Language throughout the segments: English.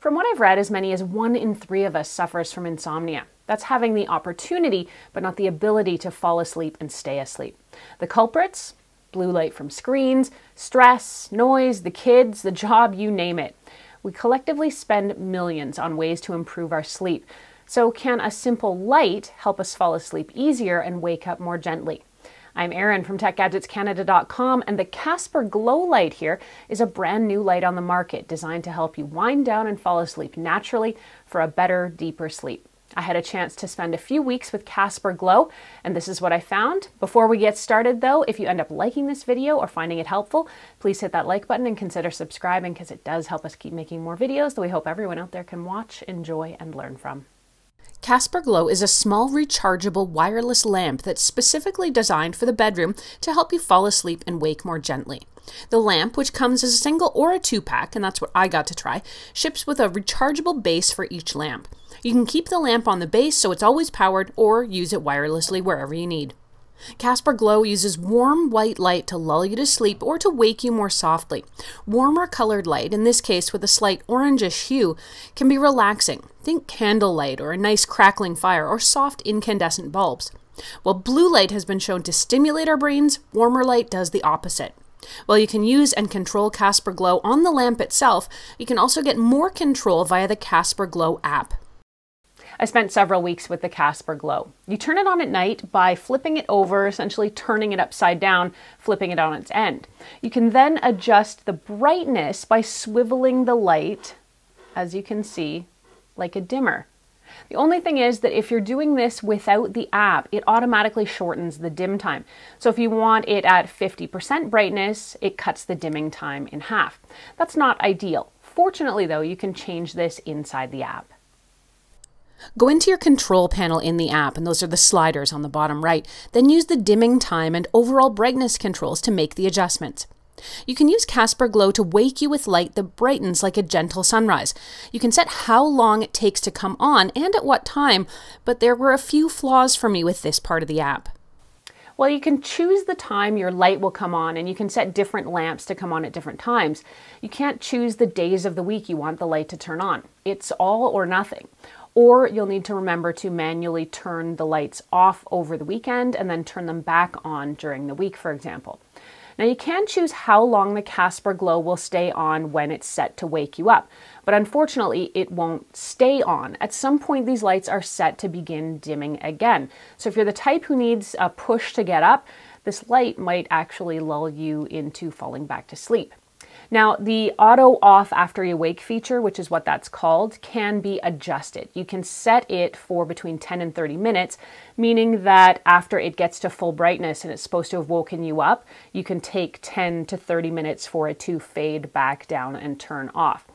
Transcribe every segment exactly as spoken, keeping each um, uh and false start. From what I've read, as many as one in three of us suffers from insomnia. That's having the opportunity, but not the ability to fall asleep and stay asleep. The culprits? Blue light from screens, stress, noise, the kids, the job, you name it. We collectively spend millions on ways to improve our sleep. So can a simple light help us fall asleep easier and wake up more gently? I'm Erin from Tech Gadgets Canada dot com, and the Casper Glow light here is a brand new light on the market designed to help you wind down and fall asleep naturally for a better, deeper sleep. I had a chance to spend a few weeks with Casper Glow, and this is what I found. Before we get started though, if you end up liking this video or finding it helpful, please hit that like button and consider subscribing, because it does help us keep making more videos that we hope everyone out there can watch, enjoy, and learn from. Casper Glow is a small rechargeable wireless lamp that's specifically designed for the bedroom to help you fall asleep and wake more gently. The lamp, which comes as a single or a two-pack, and that's what I got to try, ships with a rechargeable base for each lamp. You can keep the lamp on the base so it's always powered, or use it wirelessly wherever you need. Casper Glow uses warm white light to lull you to sleep or to wake you more softly. Warmer colored light, in this case with a slight orangish hue, can be relaxing. Think candlelight or a nice crackling fire or soft incandescent bulbs. While blue light has been shown to stimulate our brains, warmer light does the opposite. While you can use and control Casper Glow on the lamp itself, you can also get more control via the Casper Glow app. I spent several weeks with the Casper Glow. You turn it on at night by flipping it over, essentially turning it upside down, flipping it on its end. You can then adjust the brightness by swiveling the light, as you can see, like a dimmer. The only thing is that if you're doing this without the app, it automatically shortens the dim time. So if you want it at fifty percent brightness, it cuts the dimming time in half. That's not ideal. Fortunately though, you can change this inside the app. Go into your control panel in the app, and those are the sliders on the bottom right, then use the dimming time and overall brightness controls to make the adjustments. You can use Casper Glow to wake you with light that brightens like a gentle sunrise. You can set how long it takes to come on and at what time, but there were a few flaws for me with this part of the app. Well, you can choose the time your light will come on, and you can set different lamps to come on at different times. You can't choose the days of the week you want the light to turn on. It's all or nothing. Or you'll need to remember to manually turn the lights off over the weekend and then turn them back on during the week, for example. Now you can choose how long the Casper Glow will stay on when it's set to wake you up, but unfortunately it won't stay on. At some point these lights are set to begin dimming again. So if you're the type who needs a push to get up, this light might actually lull you into falling back to sleep. Now, the auto off after you wake feature, which is what that's called, can be adjusted. You can set it for between ten and thirty minutes, meaning that after it gets to full brightness and it's supposed to have woken you up, you can take ten to thirty minutes for it to fade back down and turn off.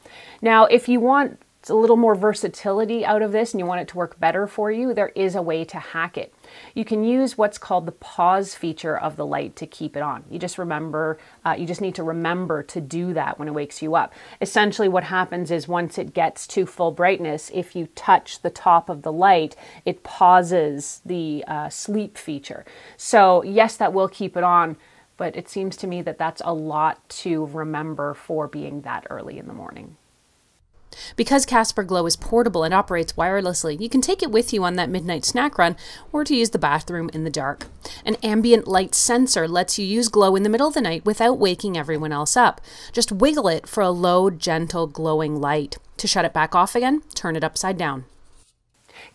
Now, if you want a little more versatility out of this and you want it to work better for you, there is a way to hack it. You can use what's called the pause feature of the light to keep it on. You just remember, uh, you just need to remember to do that when it wakes you up. Essentially what happens is once it gets to full brightness, if you touch the top of the light, it pauses the uh, sleep feature. So yes, that will keep it on, but it seems to me that that's a lot to remember for being that early in the morning. Because Casper Glow is portable and operates wirelessly, you can take it with you on that midnight snack run or to use the bathroom in the dark. An ambient light sensor lets you use Glow in the middle of the night without waking everyone else up. Just wiggle it for a low, gentle, glowing light. To shut it back off again, turn it upside down.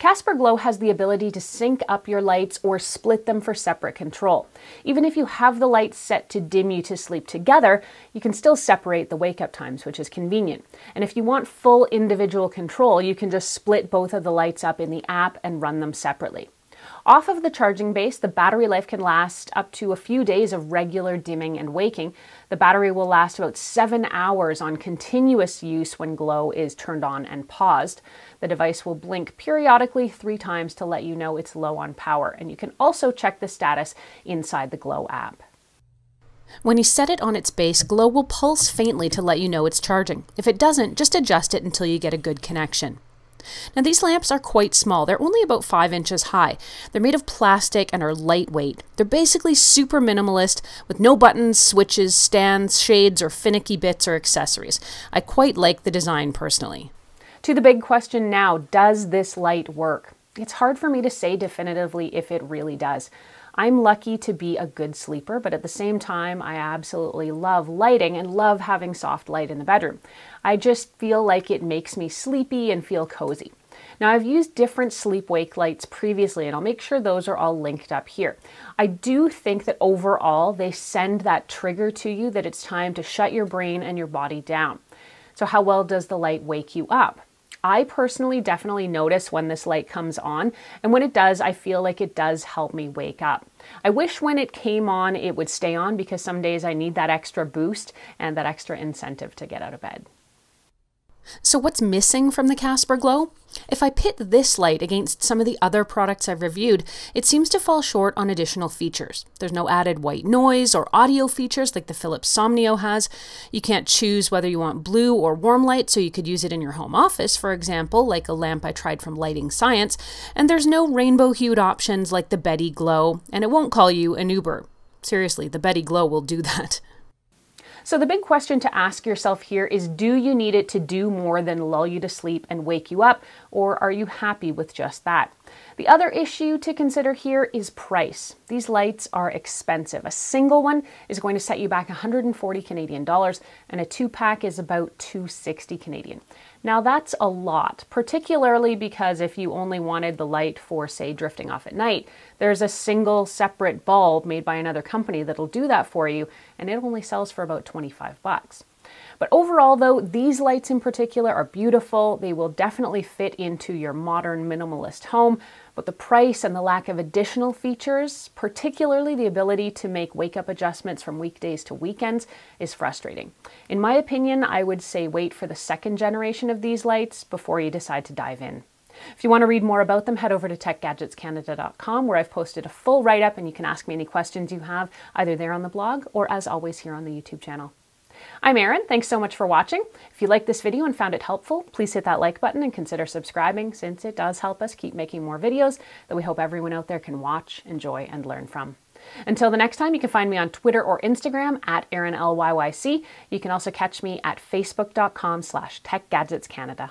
Casper Glow has the ability to sync up your lights or split them for separate control. Even if you have the lights set to dim you to sleep together, you can still separate the wake-up times, which is convenient. And if you want full individual control, you can just split both of the lights up in the app and run them separately. Off of the charging base, the battery life can last up to a few days of regular dimming and waking. The battery will last about seven hours on continuous use when Glow is turned on and paused. The device will blink periodically three times to let you know it's low on power, and you can also check the status inside the Glow app. When you set it on its base, Glow will pulse faintly to let you know it's charging. If it doesn't, just adjust it until you get a good connection. Now these lamps are quite small. They're only about five inches high. They're made of plastic and are lightweight. They're basically super minimalist with no buttons, switches, stands, shades, or finicky bits or accessories. I quite like the design personally. to the big question now, does this light work? It's hard for me to say definitively if it really does. I'm lucky to be a good sleeper, but at the same time, I absolutely love lighting and love having soft light in the bedroom. I just feel like it makes me sleepy and feel cozy. Now, I've used different sleep-wake lights previously, and I'll make sure those are all linked up here. I do think that overall, they send that trigger to you that it's time to shut your brain and your body down. So how well does the light wake you up? I personally definitely notice when this light comes on, and when it does, I feel like it does help me wake up. I wish when it came on, it would stay on, because some days I need that extra boost and that extra incentive to get out of bed. So what's missing from the Casper Glow? If I pit this light against some of the other products I've reviewed, it seems to fall short on additional features. There's no added white noise or audio features like the Philips Somnio has. You can't choose whether you want blue or warm light, so you could use it in your home office, for example, like a lamp I tried from Lighting Science. And there's no rainbow-hued options like the Betty Glow, and it won't call you an Uber. Seriously, the Betty Glow will do that. So the big question to ask yourself here is, do you need it to do more than lull you to sleep and wake you up, or are you happy with just that? The other issue to consider here is price. These lights are expensive. A single one is going to set you back one hundred forty Canadian dollars, and a two-pack is about two hundred sixty Canadian. Now that's a lot, particularly because if you only wanted the light for, say, drifting off at night, there's a single separate bulb made by another company that'll do that for you, and it only sells for about twenty-five bucks. But overall though, these lights in particular are beautiful. They will definitely fit into your modern minimalist home, but the price and the lack of additional features, particularly the ability to make wake-up adjustments from weekdays to weekends, is frustrating. In my opinion, I would say wait for the second generation of these lights before you decide to dive in. If you want to read more about them, head over to Tech Gadgets Canada dot com, where I've posted a full write-up, and you can ask me any questions you have either there on the blog or, as always, here on the YouTube channel. I'm Erin. Thanks so much for watching. If you liked this video and found it helpful, please hit that like button and consider subscribing, since it does help us keep making more videos that we hope everyone out there can watch, enjoy, and learn from. Until the next time, you can find me on Twitter or Instagram at Erin L Y Y C. You can also catch me at facebook dot com slash Tech Gadgets Canada.